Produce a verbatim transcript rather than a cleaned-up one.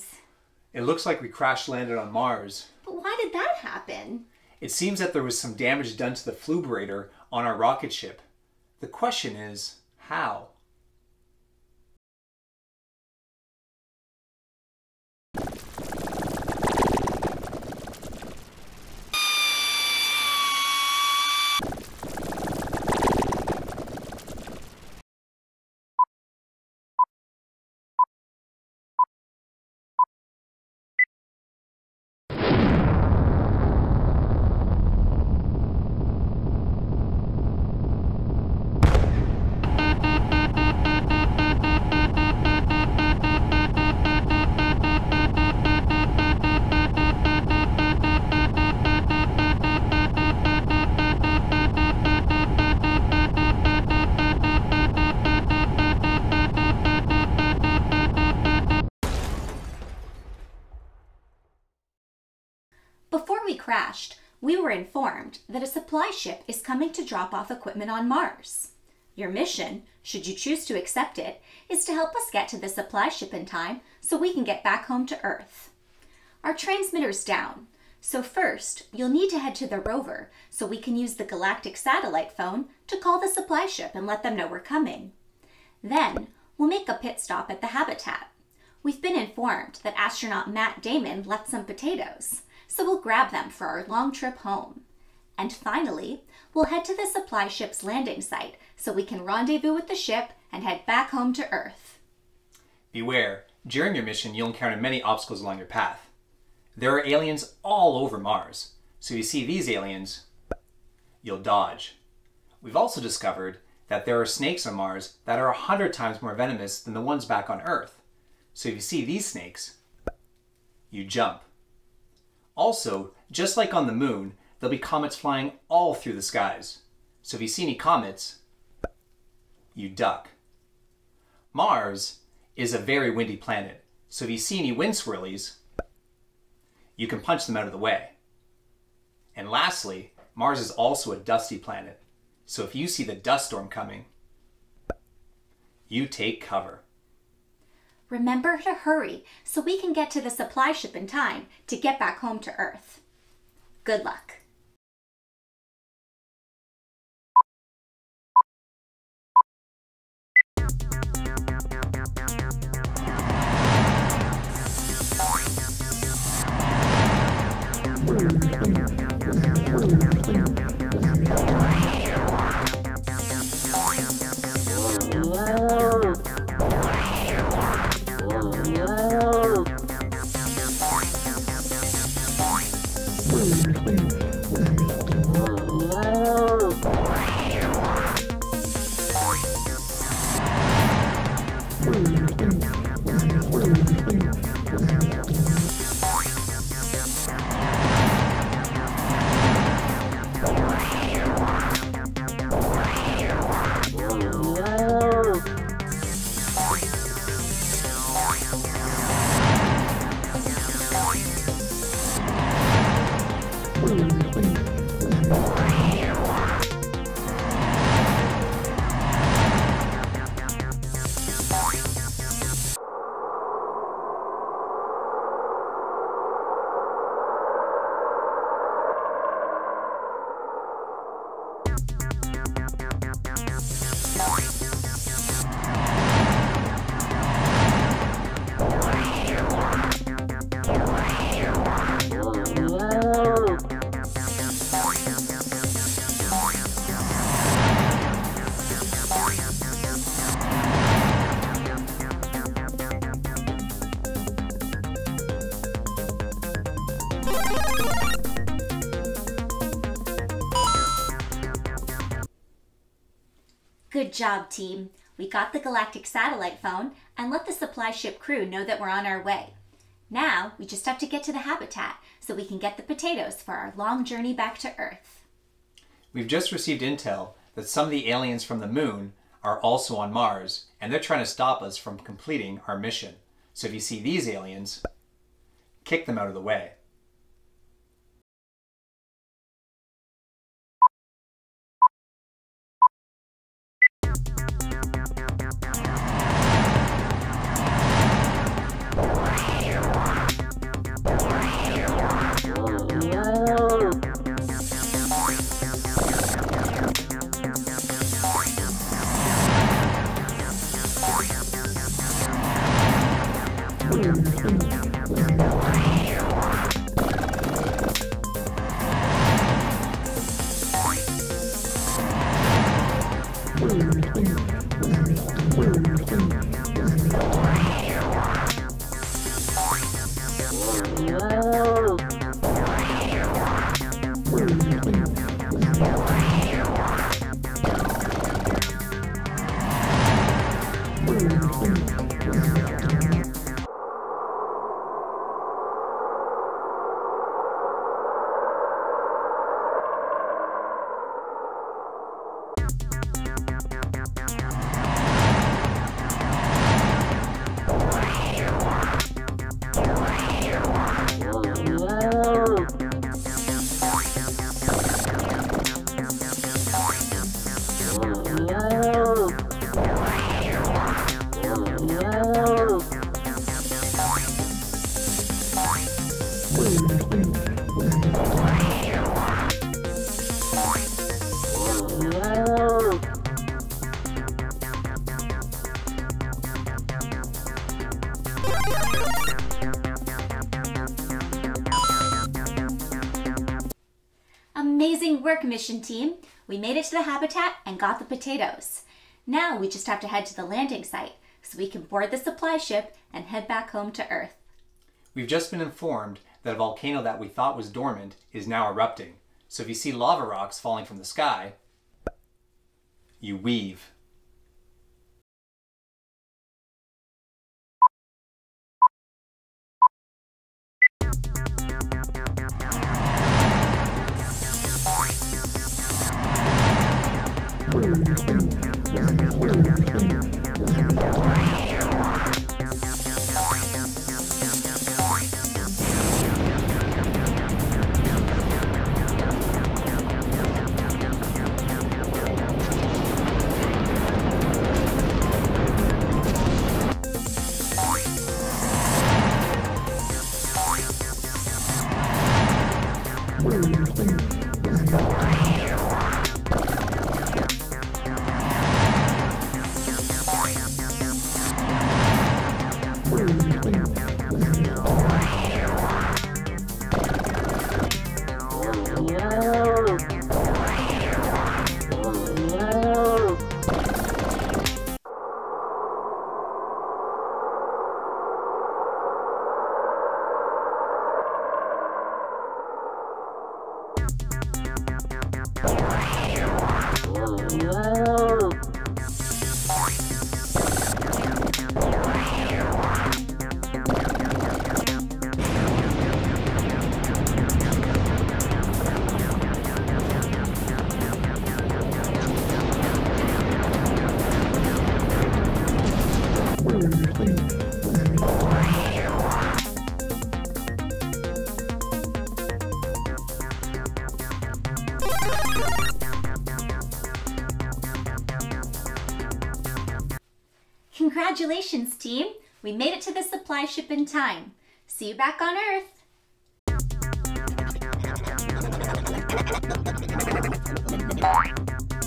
means? It looks like we crash landed on Mars. But why did that happen? It seems that there was some damage done to the flubrator on our rocket ship. The question is, how? Before we crashed, we were informed that a supply ship is coming to drop off equipment on Mars. Your mission, should you choose to accept it, is to help us get to the supply ship in time so we can get back home to Earth. Our transmitter's down, so first you'll need to head to the rover so we can use the galactic satellite phone to call the supply ship and let them know we're coming. Then we'll make a pit stop at the habitat. We've been informed that astronaut Matt Damon left some potatoes, so we'll grab them for our long trip home. And finally, we'll head to the supply ship's landing site so we can rendezvous with the ship and head back home to Earth. Beware, during your mission you'll encounter many obstacles along your path. There are aliens all over Mars, so if you see these aliens, you'll dodge. We've also discovered that there are snakes on Mars that are a hundred times more venomous than the ones back on Earth, so if you see these snakes, you jump. Also, just like on the moon, there'll be comets flying all through the skies. So if you see any comets, you duck. Mars is a very windy planet, so if you see any wind swirlies, you can punch them out of the way. And lastly, Mars is also a dusty planet, so if you see the dust storm coming, you take cover. Remember to hurry so we can get to the supply ship in time to get back home to Earth. Good luck. Good job, team. We got the galactic satellite phone and let the supply ship crew know that we're on our way. Now we just have to get to the habitat so we can get the potatoes for our long journey back to Earth. We've just received intel that some of the aliens from the moon are also on Mars, and they're trying to stop us from completing our mission. So if you see these aliens, kick them out of the way. Here Amazing work, mission team. We made it to the habitat and got the potatoes. Now we just have to head to the landing site so we can board the supply ship and head back home to Earth. We've just been informed that a volcano that we thought was dormant is now erupting. So if you see lava rocks falling from the sky, you weave. Congratulations, team! We made it to the supply ship in time. See you back on Earth!